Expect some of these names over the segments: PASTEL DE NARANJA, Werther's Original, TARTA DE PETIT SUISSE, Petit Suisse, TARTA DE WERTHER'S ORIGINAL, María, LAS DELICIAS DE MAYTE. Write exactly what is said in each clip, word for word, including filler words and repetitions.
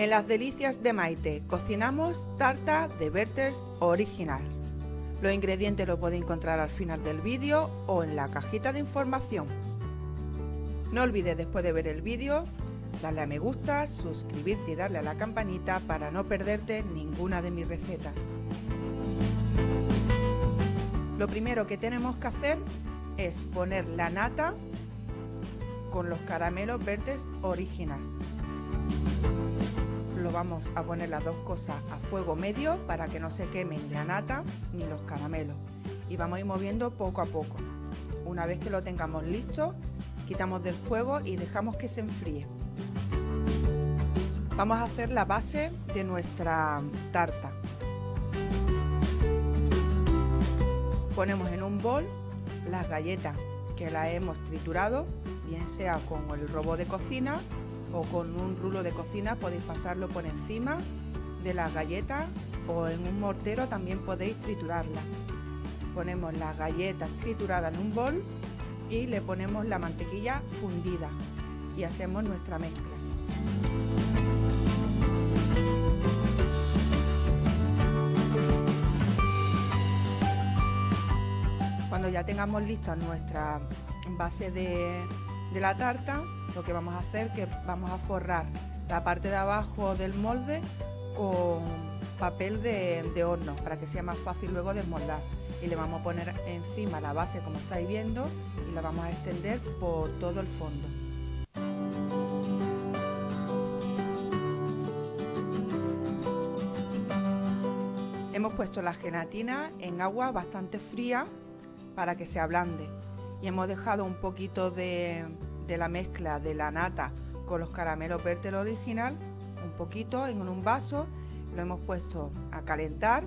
En Las Delicias de Maite cocinamos tarta de Werther's Original. Los ingredientes los podéis encontrar al final del vídeo o en la cajita de información. No olvides después de ver el vídeo darle a me gusta, suscribirte y darle a la campanita para no perderte ninguna de mis recetas. Lo primero que tenemos que hacer es poner la nata con los caramelos Werther's Original. Lo vamos a poner las dos cosas a fuego medio para que no se quemen la nata ni los caramelos, y vamos a ir moviendo poco a poco. Una vez que lo tengamos listo, quitamos del fuego y dejamos que se enfríe. Vamos a hacer la base de nuestra tarta. Ponemos en un bol las galletas que las hemos triturado, bien sea con el robot de cocina o con un rulo de cocina. Podéis pasarlo por encima de las galletas o en un mortero también podéis triturarlas. Ponemos las galletas trituradas en un bol y le ponemos la mantequilla fundida y hacemos nuestra mezcla. Cuando ya tengamos lista nuestra base de, de la tarta, lo que vamos a hacer es que vamos a forrar la parte de abajo del molde con papel de, de horno para que sea más fácil luego desmoldar, y le vamos a poner encima la base como estáis viendo y la vamos a extender por todo el fondo. Hemos puesto la gelatina en agua bastante fría para que se ablande y hemos dejado un poquito de, de la mezcla de la nata con los caramelos Werther's Original, un poquito en un vaso, lo hemos puesto a calentar.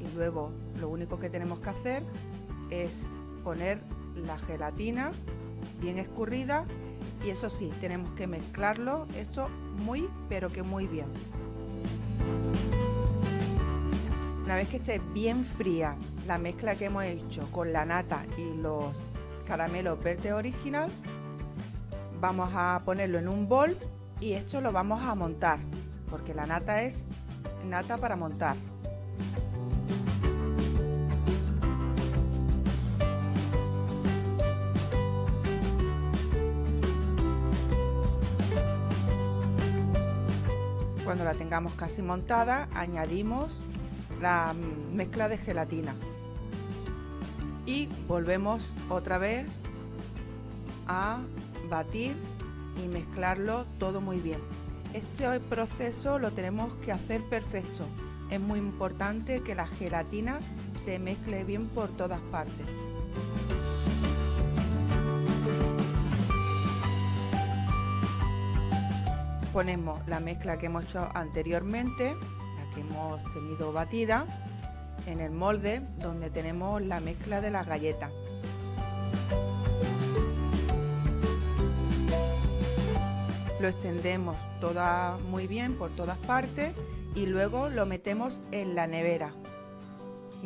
Y luego lo único que tenemos que hacer es poner la gelatina bien escurrida, y eso sí, tenemos que mezclarlo esto muy pero que muy bien. Una vez que esté bien fría la mezcla que hemos hecho con la nata y los caramelos Werther's Original, vamos a ponerlo en un bol y esto lo vamos a montar, porque la nata es nata para montar. Cuando la tengamos casi montada, añadimos la mezcla de gelatina y volvemos otra vez a batir y mezclarlo todo muy bien. Este proceso lo tenemos que hacer perfecto. Es muy importante que la gelatina se mezcle bien por todas partes. Ponemos la mezcla que hemos hecho anteriormente, la que hemos tenido batida, en el molde donde tenemos la mezcla de las galletas. Lo extendemos toda muy bien por todas partes y luego lo metemos en la nevera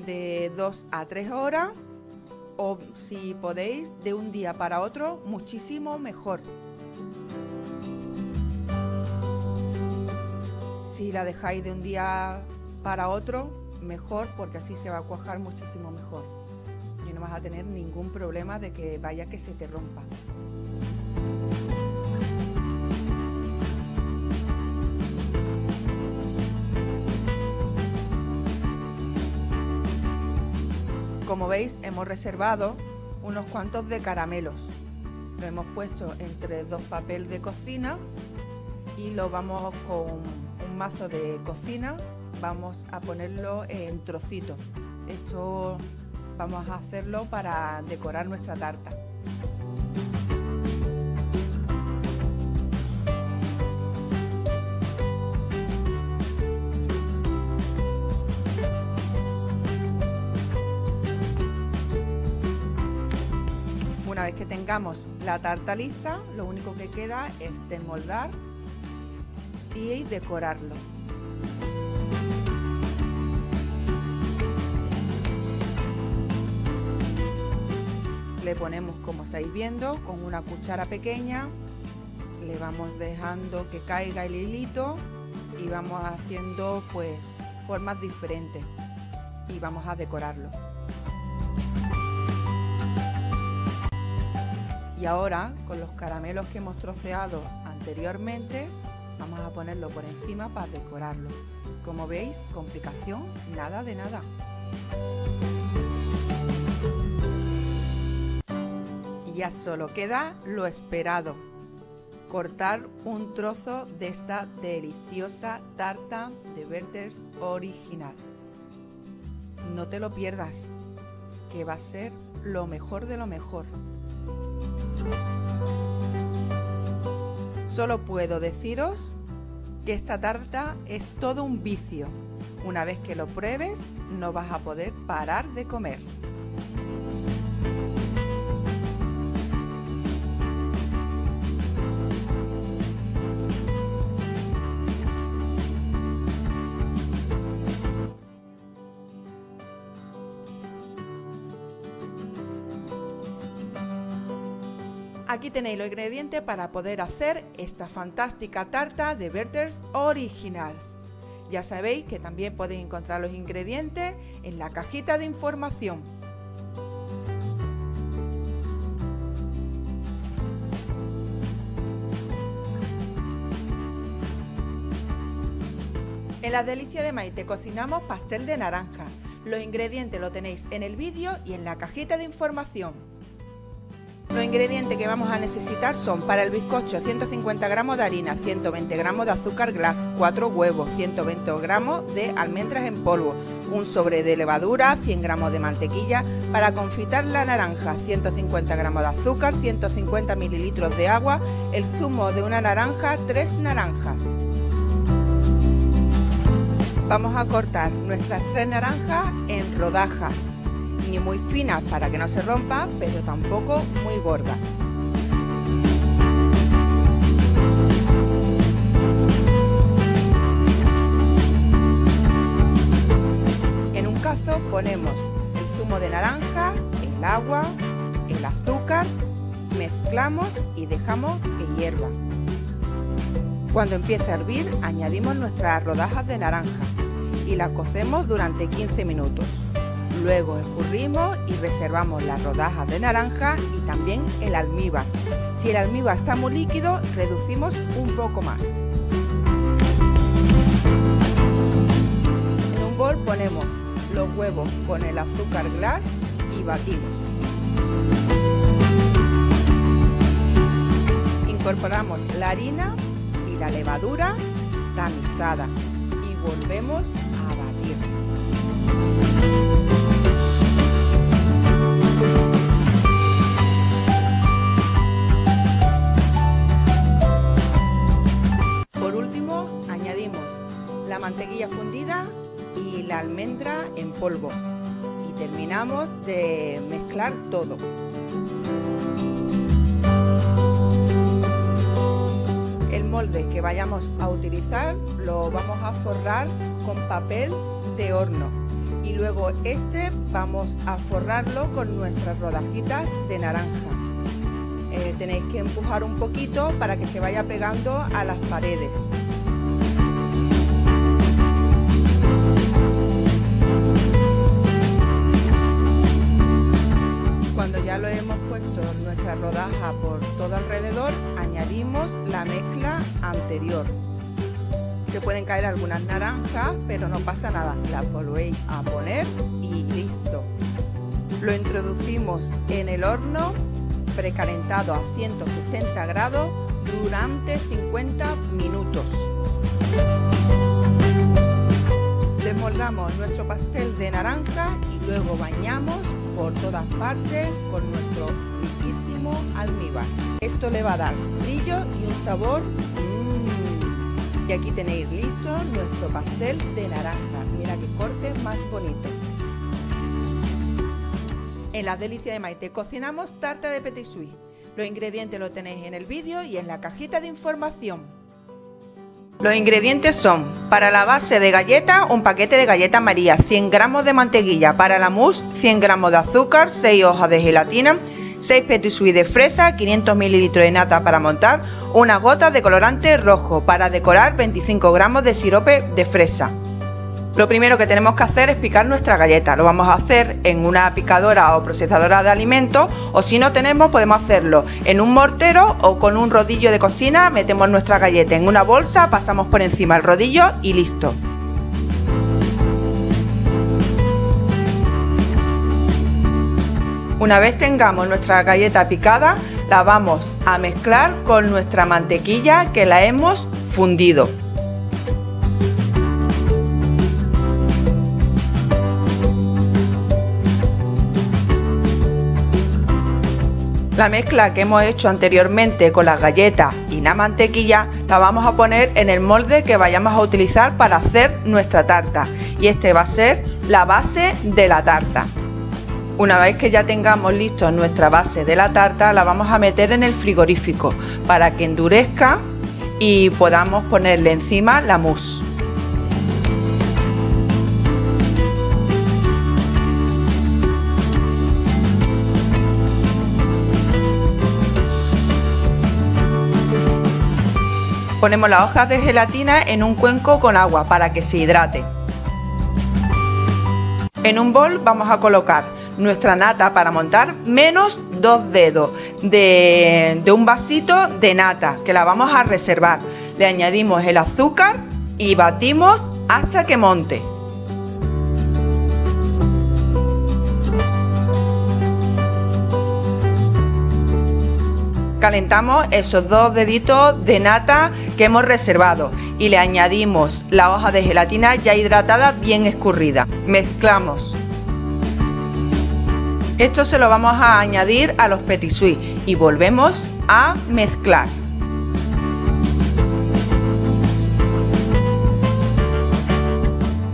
de dos a tres horas, o si podéis de un día para otro, muchísimo mejor. Si la dejáis de un día para otro, mejor, porque así se va a cuajar muchísimo mejor y no vas a tener ningún problema de que vaya que se te rompa. Como veis, hemos reservado unos cuantos de caramelos. Lo hemos puesto entre dos papeles de cocina y lo vamos con un mazo de cocina, vamos a ponerlo en trocitos. Esto vamos a hacerlo para decorar nuestra tarta. Una vez que tengamos la tarta lista, lo único que queda es desmoldar y decorarlo. Le ponemos, como estáis viendo, con una cuchara pequeña, le vamos dejando que caiga el hilito y vamos haciendo pues formas diferentes y vamos a decorarlo. Y ahora, con los caramelos que hemos troceado anteriormente, vamos a ponerlo por encima para decorarlo. Como veis, complicación, nada de nada. Y ya solo queda lo esperado: cortar un trozo de esta deliciosa tarta de Werther's original. No te lo pierdas, que va a ser lo mejor de lo mejor. Solo puedo deciros que esta tarta es todo un vicio. Una vez que lo pruebes, no vas a poder parar de comer. Aquí tenéis los ingredientes para poder hacer esta fantástica tarta de Werther's Originals. Ya sabéis que también podéis encontrar los ingredientes en la cajita de información. En Las Delicias de Maite cocinamos pastel de naranja. Los ingredientes lo tenéis en el vídeo y en la cajita de información. Los ingredientes que vamos a necesitar son: para el bizcocho ciento cincuenta gramos de harina, ciento veinte gramos de azúcar glass, cuatro huevos, ciento veinte gramos de almendras en polvo, un sobre de levadura, cien gramos de mantequilla. Para confitar la naranja, ciento cincuenta gramos de azúcar, ciento cincuenta mililitros de agua, el zumo de una naranja, tres naranjas. Vamos a cortar nuestras tres naranjas en rodajas. Ni muy finas para que no se rompa, pero tampoco muy gordas. En un cazo ponemos el zumo de naranja, el agua, el azúcar, mezclamos y dejamos que hierva. Cuando empiece a hervir, añadimos nuestras rodajas de naranja y las cocemos durante quince minutos. Luego escurrimos y reservamos las rodajas de naranja y también el almíbar. Si el almíbar está muy líquido, reducimos un poco más. En un bol ponemos los huevos con el azúcar glass y batimos. Incorporamos la harina y la levadura tamizada y volvemos a batir. La mantequilla fundida y la almendra en polvo, y terminamos de mezclar todo. El molde que vayamos a utilizar lo vamos a forrar con papel de horno y luego este vamos a forrarlo con nuestras rodajitas de naranja. Eh, tenéis que empujar un poquito para que se vaya pegando a las paredes. Nuestra rodaja por todo alrededor, añadimos la mezcla anterior. Se pueden caer algunas naranjas, pero no pasa nada, las volvéis a poner y listo. Lo introducimos en el horno precalentado a ciento sesenta grados durante cincuenta minutos. Desmoldamos nuestro pastel de naranja y luego bañamos por todas partes con nuestro riquísimo almíbar. Esto le va a dar brillo y un sabor. ¡Mmm! Y aquí tenéis listo nuestro pastel de naranja. Mira qué corte más bonito. En Las Delicias de Maite cocinamos tarta de Petit Suisse. Los ingredientes los tenéis en el vídeo y en la cajita de información. Los ingredientes son: para la base de galleta, un paquete de galletas María, cien gramos de mantequilla; para la mousse, cien gramos de azúcar, seis hojas de gelatina, seis Petit Suisse de fresa, quinientos mililitros de nata para montar, una gota de colorante rojo para decorar, veinticinco gramos de sirope de fresa. Lo primero que tenemos que hacer es picar nuestra galleta. Lo vamos a hacer en una picadora o procesadora de alimentos, o si no tenemos podemos hacerlo en un mortero o con un rodillo de cocina. Metemos nuestra galleta en una bolsa, pasamos por encima el rodillo y listo. Una vez tengamos nuestra galleta picada, la vamos a mezclar con nuestra mantequilla que la hemos fundido. La mezcla que hemos hecho anteriormente con las galletas y la mantequilla la vamos a poner en el molde que vayamos a utilizar para hacer nuestra tarta, y este va a ser la base de la tarta. Una vez que ya tengamos listo nuestra base de la tarta, la vamos a meter en el frigorífico para que endurezca y podamos ponerle encima la mousse. Ponemos las hojas de gelatina en un cuenco con agua para que se hidrate. En un bol vamos a colocar nuestra nata para montar menos dos dedos de, de un vasito de nata que la vamos a reservar. Le añadimos el azúcar y batimos hasta que monte. Calentamos esos dos deditos de nata que hemos reservado y le añadimos la hoja de gelatina ya hidratada, bien escurrida. Mezclamos. Esto se lo vamos a añadir a los Petit Suisse y volvemos a mezclar.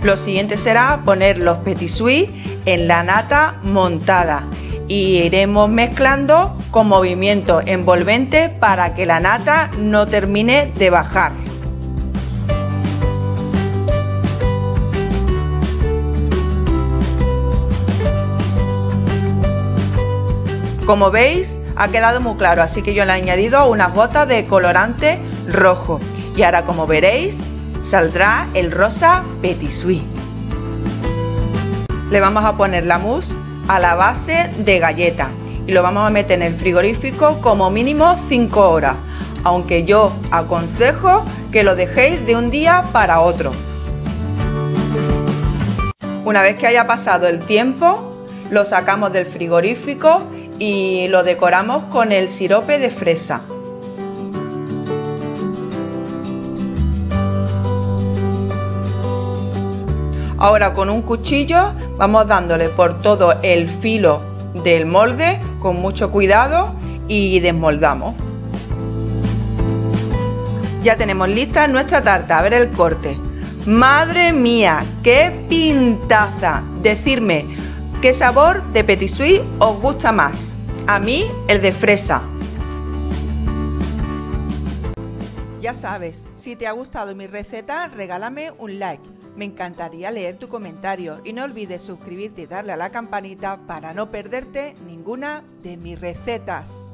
Lo siguiente será poner los Petit Suisse en la nata montada y iremos mezclando con movimiento envolvente para que la nata no termine de bajar. Como veis, ha quedado muy claro, así que yo le he añadido unas gotas de colorante rojo y ahora, como veréis, saldrá el rosa Petit Suisse. Le vamos a poner la mousse a la base de galleta y lo vamos a meter en el frigorífico como mínimo cinco horas, aunque yo aconsejo que lo dejéis de un día para otro. Una vez que haya pasado el tiempo, lo sacamos del frigorífico y lo decoramos con el sirope de fresa. Ahora con un cuchillo vamos dándole por todo el filo del molde con mucho cuidado y desmoldamos. Ya tenemos lista nuestra tarta, a ver el corte. ¡Madre mía! ¡Qué pintaza! Decidme, ¿qué sabor de Petit Suisse os gusta más? A mí, el de fresa. Ya sabes, si te ha gustado mi receta, regálame un like. Me encantaría leer tu comentario y no olvides suscribirte y darle a la campanita para no perderte ninguna de mis recetas.